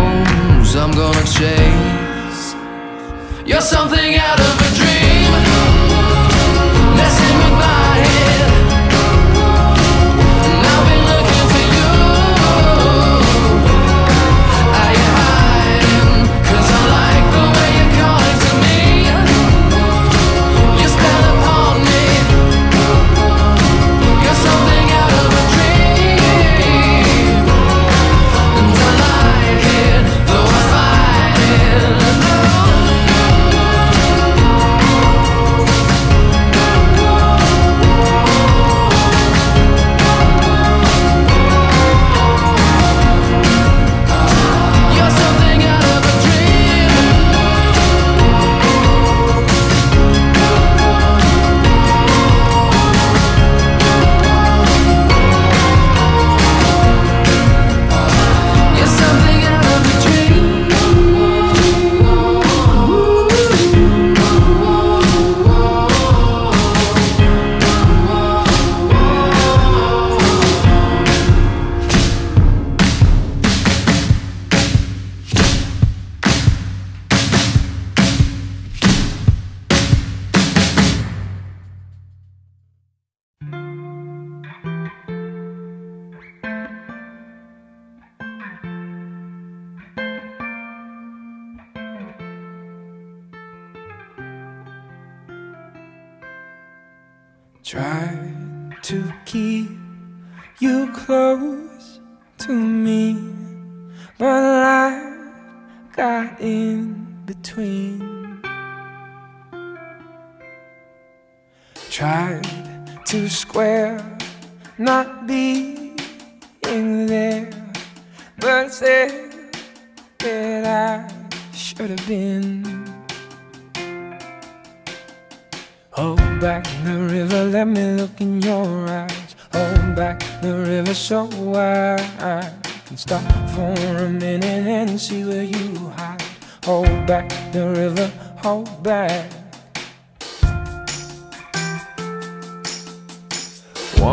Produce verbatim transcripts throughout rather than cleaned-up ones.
bones I'm gonna chase. You're something out of a dream, messing with my head, and I've been looking for you. Are you hiding? 'Cause I like the way you're calling to me. You spell upon me. You're something out of a dream, and I like it, though I fight it alone. You're something out of a dream. You're something out of a dream. Tried to keep you close to me, but life got in between. Tried to square not being there, but said that I should have been. Hold back the river, let me look in your eyes. Hold back the river so I can stop for a minute and see where you hide. Hold back the river, hold back.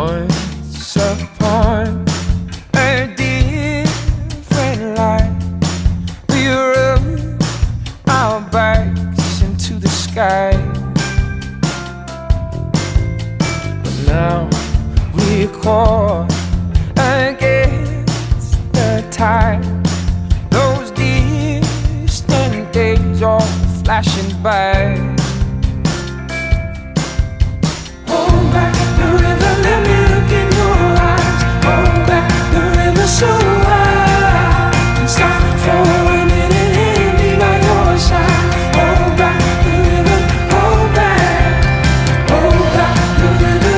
Once upon a different life, we rode our bikes into the sky. Now we call against the tide. Those distant days are flashing by. Hold back the river, let me look in your eyes. Hold back the river so wide, and stop for a minute and be by your side. Hold back the river, hold back. Hold back the river,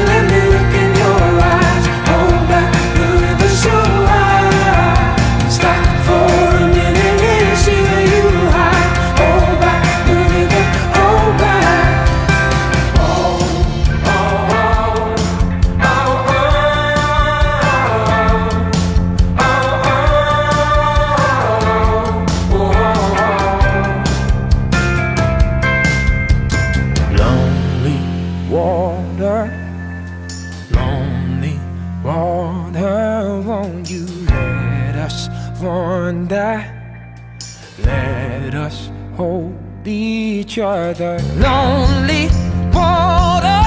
other lonely water,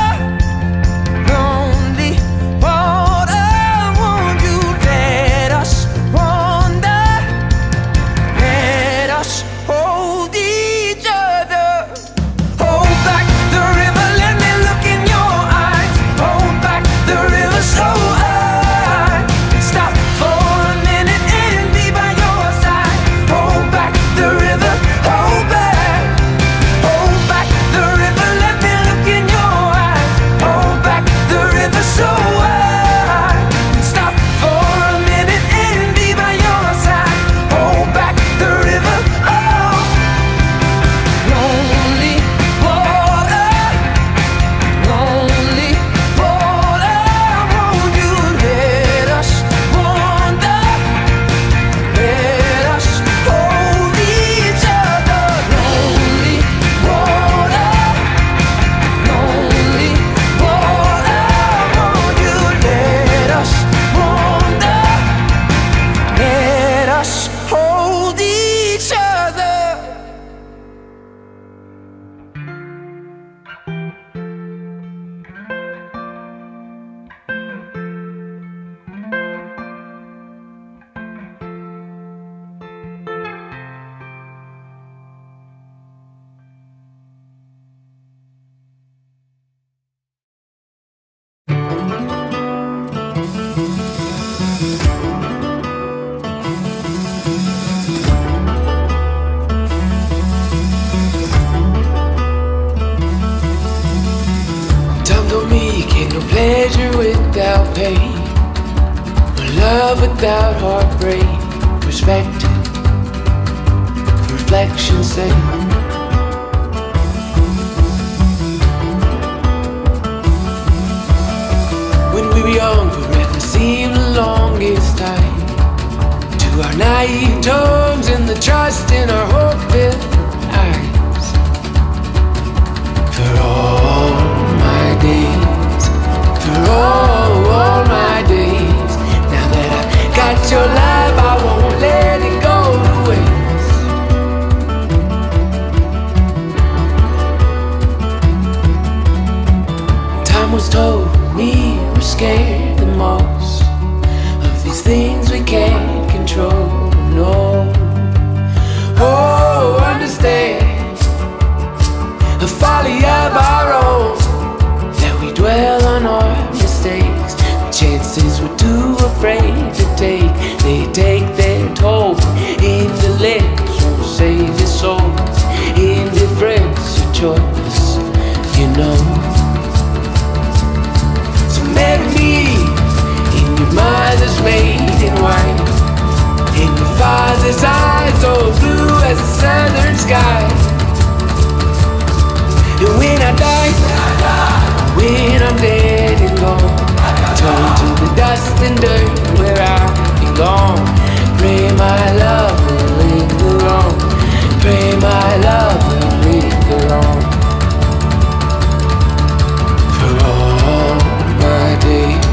lonely water, won't you let us wander, let us hold each other. Hold back the river, let me look in your eyes. Hold back the river so high, stop for a minute and be by your side. Hold back the river, hold back. Back the river, let me look in your away. For love without heartbreak, perspective, reflection's sake. When we were young, forever seemed the longest time. To our naive tongues and the trust in our hope-filled eyes. For all my days, for all, all my days, now that I've got your life, I won't let it go to waste. Time was told me we're scared the most of these things we can't control, no. Oh, understand the folly of our own, that we dwell on our mistakes, the chances we're too afraid to take. They take their toll, intellects won't save your soul, indifference a choice, you know. Let me in your mother's made in white, in your father's eyes, so blue as the southern sky. And when I die, when I'm dead and gone, turn to the dust and dirt where I belong. Pray my love will linger on, pray my love will linger on. For all my days,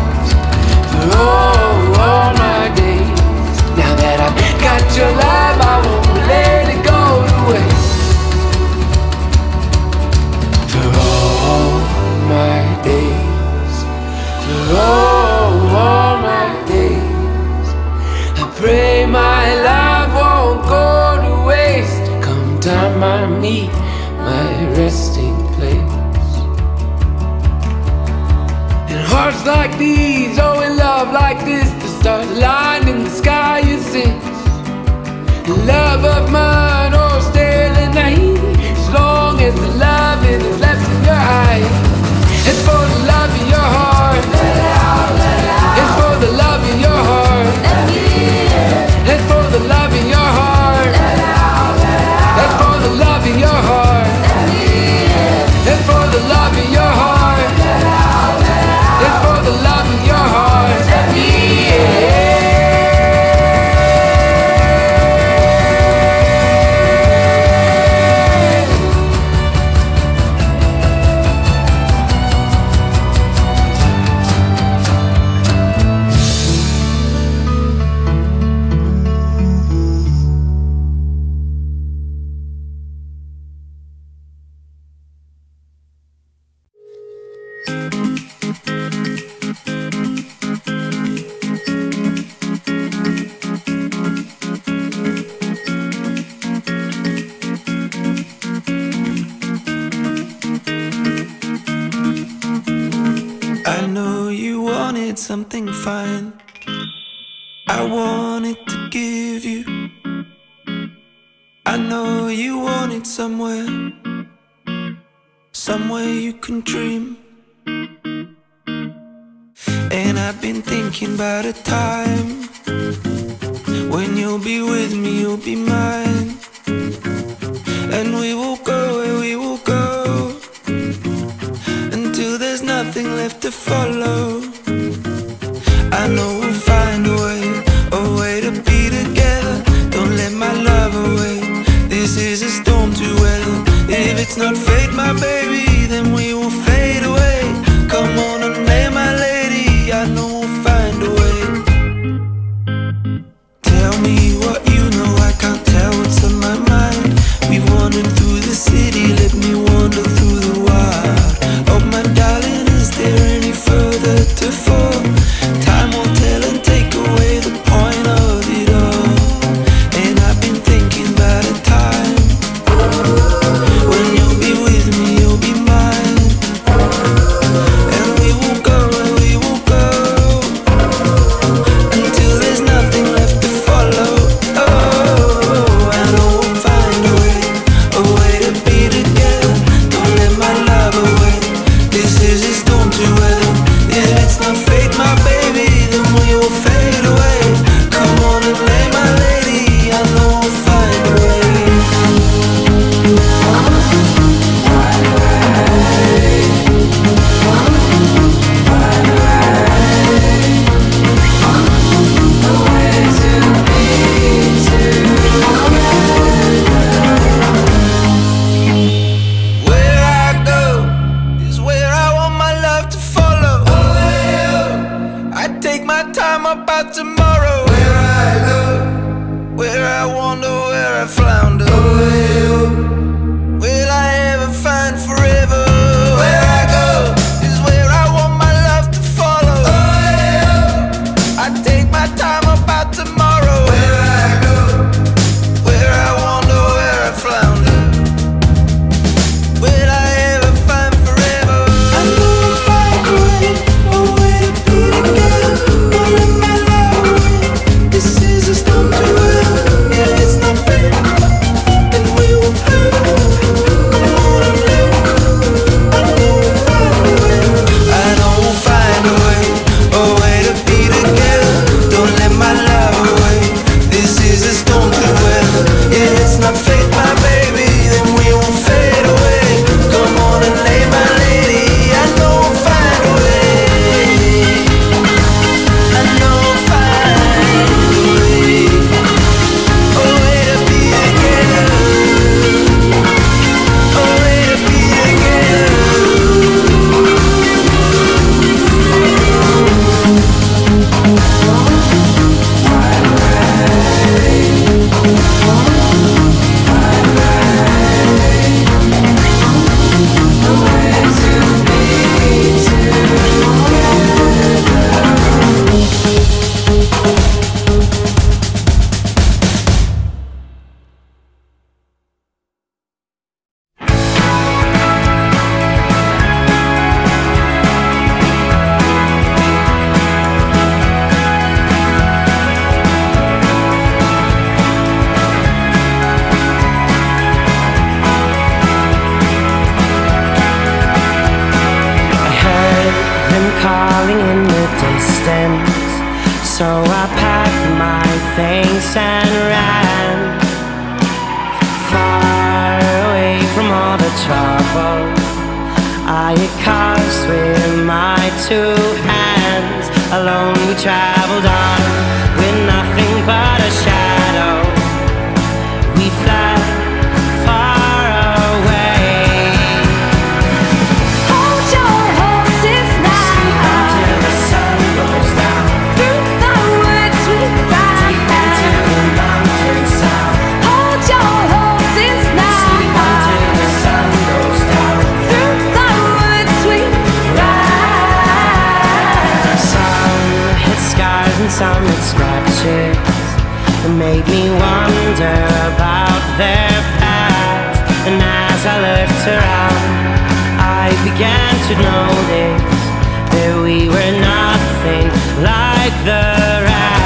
for all, all my days, now that I've got your life, I won't let it go to waste. For all my days, for all, all my days, I pray my life won't go to waste. Come time I meet my resting place. Hearts like these, oh, in love like this, the stars aligned in the sky you sense. The love of mine, oh, still at night, as long as the love it is left in your eyes. It's for the love in your heart, let it out, let it out. It's for the love in your heart, let me in. It's for the love in your heart, let it out, let it out. It's for the love in your heart, let me in. It's for the love in your heart. The love in your heart, let me something fine. I wanted to give you, I know you wanted somewhere, somewhere you can dream. And I've been thinking about a time when you'll be with me, you'll be mine, and we will go and we will go until there's nothing left to follow. I know we'll find a way, a way to be together. Don't let my love away, this is a storm to weather. If it's not fate, my baby, then we will fade away. Come on and lay, my lady, I know we'll find a way. Tell me what you know, I can't tell what's on my mind. We wandered through the city, let me wander through the wild. Oh my darling, is there any further to fall? Time will tell and take away the point of it all. And I've been thinking about a time when you'll be with me, you'll be mine. wonder where I flounder. Oh, will I ever find forever? Where I go is where I want my love to follow. Oh, I take my time about tomorrow. Where I go, where I wonder where I flounder. Will I ever find forever? I know if I cried, oh, where did it go? All of my love, this is a stumbling. Some that scratches that made me wonder about their past. And as I looked around, I began to notice that we were nothing like the rest.